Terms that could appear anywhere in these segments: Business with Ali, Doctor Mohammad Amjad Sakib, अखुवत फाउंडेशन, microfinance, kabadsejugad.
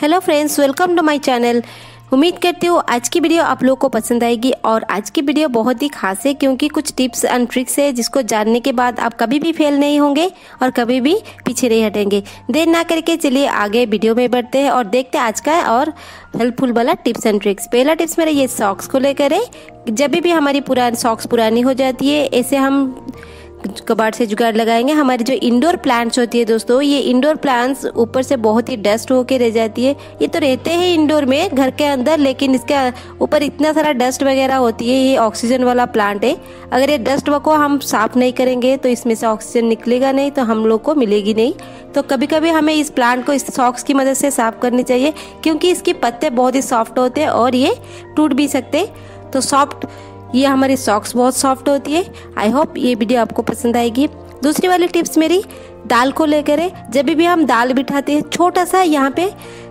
Hello friends, welcome to my channel. उम्मीद करती हूँ आज की वीडियो आप लोग को पसंद आएगी और आज की वीडियो बहुत ही खास है क्योंकि कुछ टिप्स एंड ट्रिक्स है जिसको जानने के बाद आप कभी भी फेल नहीं होंगे और कभी भी पीछे नहीं हटेंगे। देर ना करके चलिए आगे वीडियो में बढ़ते हैं और देखते हैं आज का और हेल्पफुल वाला टिप्स एंड ट्रिक्स। पहला टिप्स मेरा ये सॉक्स को लेकर है। जब भी हमारी सॉक्स पुरानी हो जाती है ऐसे हम कबाड़ से जुगाड़ लगाएंगे। हमारी जो इंडोर प्लांट्स होती है दोस्तों, ये इंडोर प्लांट्स ऊपर से बहुत ही डस्ट होके रह जाती है। ये तो रहते हैं इंडोर में घर के अंदर, लेकिन इसके ऊपर इतना सारा डस्ट वगैरह होती है। ये ऑक्सीजन वाला प्लांट है, अगर ये डस्ट को हम साफ नहीं करेंगे तो इसमें से ऑक्सीजन निकलेगा नहीं, तो हम लोग को मिलेगी नहीं। तो कभी कभी हमें इस प्लांट को इस सॉक्स की मदद से साफ करनी चाहिए क्योंकि इसके पत्ते बहुत ही सॉफ्ट होते हैं और ये टूट भी सकते। तो सॉफ्ट ये हमारी सॉक्स बहुत सॉफ्ट होती है। आई होप ये वीडियो आपको पसंद आएगी। दूसरी वाली टिप्स मेरी दाल को लेकर है। जब भी हम दाल बिठाते हैं छोटा सा यहाँ पे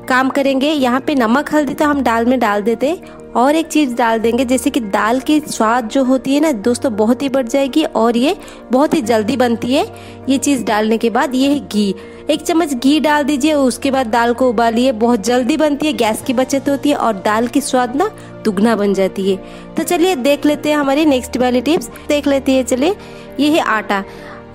काम करेंगे। यहाँ पे नमक हल्दी तो हम दाल में डाल देते हैं और एक चीज़ डाल देंगे जैसे कि दाल की स्वाद जो होती है ना दोस्तों बहुत ही बढ़ जाएगी और ये बहुत ही जल्दी बनती है। ये चीज़ डालने के बाद ये घी, एक चम्मच घी डाल दीजिए। उसके बाद दाल को उबालिए, बहुत जल्दी बनती है, गैस की बचत होती है और दाल की स्वाद ना दुगना बन जाती है। तो चलिए देख लेते हैं हमारी नेक्स्ट वाली टिप्स देख लेती है। चलिए ये है आटा।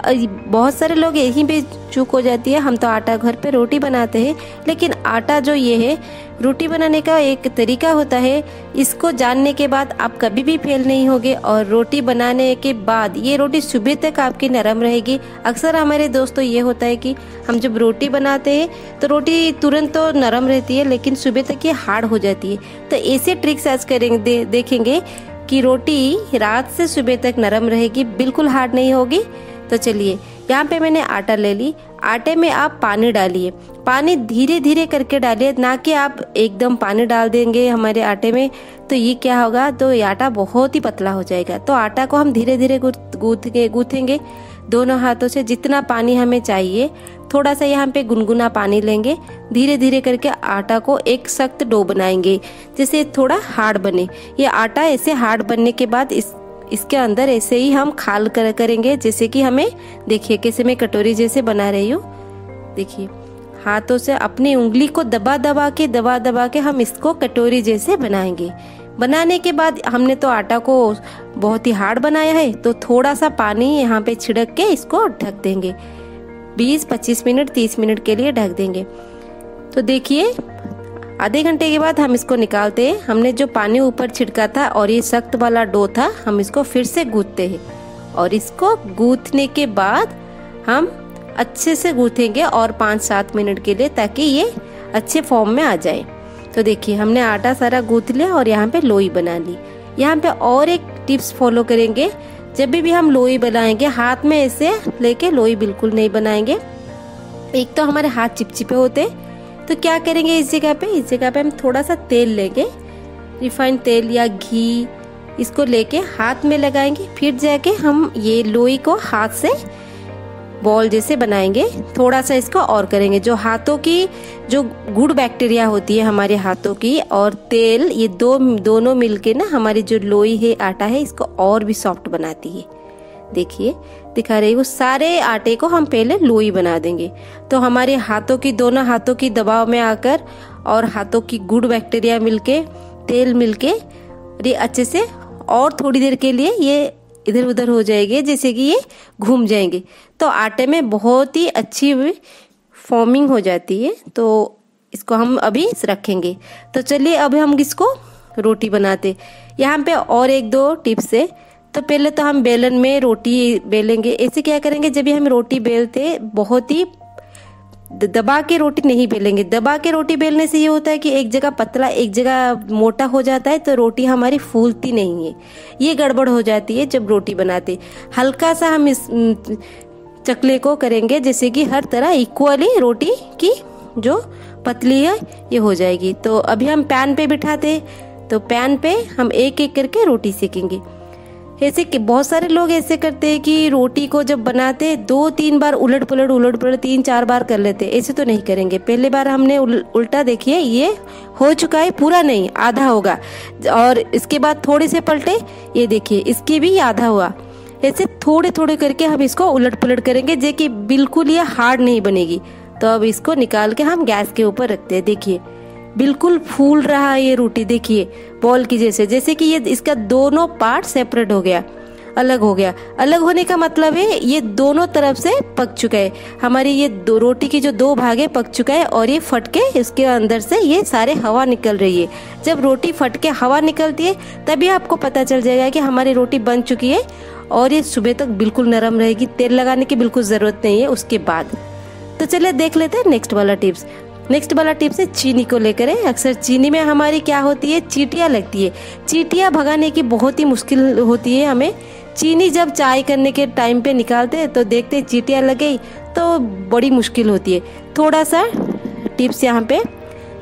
बहुत सारे लोग यहीं पे चूक हो जाती है। हम तो आटा घर पे रोटी बनाते हैं, लेकिन आटा जो ये है रोटी बनाने का एक तरीका होता है। इसको जानने के बाद आप कभी भी फेल नहीं होगे और रोटी बनाने के बाद ये रोटी सुबह तक आपकी नरम रहेगी। अक्सर हमारे दोस्तों ये होता है कि हम जब रोटी बनाते हैं तो रोटी तुरंत तो नरम रहती है लेकिन सुबह तक ये हार्ड हो जाती है। तो ऐसे ट्रिक्स आज करेंगे, देखेंगे कि रोटी रात से सुबह तक नरम रहेगी, बिल्कुल हार्ड नहीं होगी। तो चलिए यहाँ पे मैंने आटा ले ली। आटे में आप पानी डालिए, पानी धीरे धीरे करके डालिए, ना कि आप एकदम पानी डाल देंगे हमारे आटे में तो ये क्या होगा, तो ये आटा बहुत ही पतला हो जाएगा। तो आटा को हम धीरे धीरे गूंथेंगे दोनों हाथों से, जितना पानी हमें चाहिए थोड़ा सा यहाँ पे गुनगुना पानी लेंगे। धीरे धीरे करके आटा को एक सख्त डो बनाएंगे जिससे थोड़ा हार्ड बने। ये आटा ऐसे हार्ड बनने के बाद इसके अंदर ऐसे ही हम खाल करेंगे जैसे कि हमें, देखिए कैसे मैं कटोरी जैसे बना रही हूँ। देखिए हाथों से अपनी उंगली को दबा दबा के हम इसको कटोरी जैसे बनाएंगे। बनाने के बाद हमने तो आटा को बहुत ही हार्ड बनाया है तो थोड़ा सा पानी यहाँ पे छिड़क के इसको ढक देंगे। 20-25 मिनट 30 मिनट के लिए ढक देंगे। तो देखिए आधे घंटे के बाद हम इसको निकालते हैं। हमने जो पानी ऊपर छिड़का था और ये सख्त वाला डो था, हम इसको फिर से गूंथते हैं और इसको गूंथने के बाद हम अच्छे से गूंथेंगे और 5-7 मिनट के लिए, ताकि ये अच्छे फॉर्म में आ जाए। तो देखिए हमने आटा सारा गूंथ लिया और यहाँ पे लोई बना ली। यहाँ पे और एक टिप्स फॉलो करेंगे। जब भी हम लोई बनाएंगे हाथ में ऐसे लेके लोई बिल्कुल नहीं बनाएंगे। एक तो हमारे हाथ चिपचिपे होते, तो क्या करेंगे इस जगह पे हम थोड़ा सा तेल लेंगे, रिफाइंड तेल या घी, इसको लेके हाथ में लगाएंगे। फिर जाके हम ये लोई को हाथ से बॉल जैसे बनाएंगे। थोड़ा सा इसको और करेंगे, जो हाथों की जो गुड बैक्टीरिया होती है हमारे हाथों की और तेल, ये दोनों मिलके ना हमारी जो लोई है आटा है इसको और भी सॉफ्ट बनाती है। देखिए दिखा रही हूँ, सारे आटे को हम पहले लोई बना देंगे तो हमारे हाथों की, दोनों हाथों की दबाव में आकर और हाथों की गुड बैक्टीरिया मिलके, तेल मिलके ये अच्छे से, और थोड़ी देर के लिए ये इधर उधर हो जाएंगे जैसे कि ये घूम जाएंगे। तो आटे में बहुत ही अच्छी फॉर्मिंग हो जाती है। तो इसको हम अभी रखेंगे। तो चलिए अब हम इसको रोटी बनाते। यहाँ पे और 1-2 टिप्स है। तो पहले तो हम बेलन में रोटी बेलेंगे। ऐसे क्या करेंगे, जब भी हम रोटी बेलते बहुत ही दबा के रोटी नहीं बेलेंगे। दबा के रोटी बेलने से ये होता है कि एक जगह पतला एक जगह मोटा हो जाता है तो रोटी हमारी फूलती नहीं है। ये गड़बड़ हो जाती है जब रोटी बनाते। हल्का सा हम इस चकले को करेंगे जैसे कि हर तरह इक्वली रोटी की जो पतली है ये हो जाएगी। तो अभी हम पैन पे बिठाते, तो पैन पे हम एक एक करके रोटी सेकेंगे। ऐसे कि बहुत सारे लोग ऐसे करते हैं कि रोटी को जब बनाते हैं 2-3 बार उलट पलट 3-4 बार कर लेते हैं। ऐसे तो नहीं करेंगे। पहले बार हमने उल्टा, देखिए ये हो चुका है, पूरा नहीं आधा होगा, और इसके बाद थोड़े से पलटे, ये देखिए इसके भी आधा हुआ। ऐसे थोड़े थोड़े करके हम इसको उलट पलट करेंगे जो कि बिल्कुल ये हार्ड नहीं बनेगी। तो अब इसको निकाल के हम गैस के ऊपर रखते हैं। देखिए बिल्कुल फूल रहा है ये रोटी, देखिए बॉल की जैसे, जैसे कि ये इसका दोनों पार्ट सेपरेट हो गया, अलग हो गया। अलग होने का मतलब है ये दोनों तरफ से पक चुका है, हमारी ये दो रोटी की जो दो भागे पक चुका है और ये फटके इसके अंदर से ये सारे हवा निकल रही है। जब रोटी फटके हवा निकलती है तभी आपको पता चल जाएगा कि हमारी रोटी बन चुकी है और ये सुबह तक बिल्कुल नरम रहेगी, तेल लगाने की बिल्कुल ज़रूरत नहीं है उसके बाद। तो चलिए देख लेते हैं नेक्स्ट वाला टिप्स। नेक्स्ट वाला टिप्स है चीनी को लेकर है। अक्सर चीनी में हमारी क्या होती है, चीटियाँ लगती है। चीटियाँ भगाने की बहुत ही मुश्किल होती है हमें। चीनी जब चाय करने के टाइम पे निकालते हैं तो देखते हैं चीटियाँ लग गई तो बड़ी मुश्किल होती है। थोड़ा सा टिप्स यहाँ पे,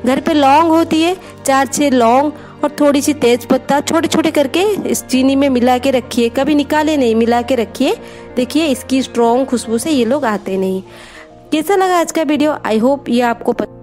घर पे लौंग होती है, 4-6 लौंग और थोड़ी सी तेज पत्ता छोटे छोटे करके इस चीनी में मिला के रखिए, कभी निकाले नहीं, मिला के रखिए। देखिए इसकी स्ट्रॉन्ग खुशबू से ये लोग आते नहीं। कैसा लगा आज का वीडियो, आई होप ये आपको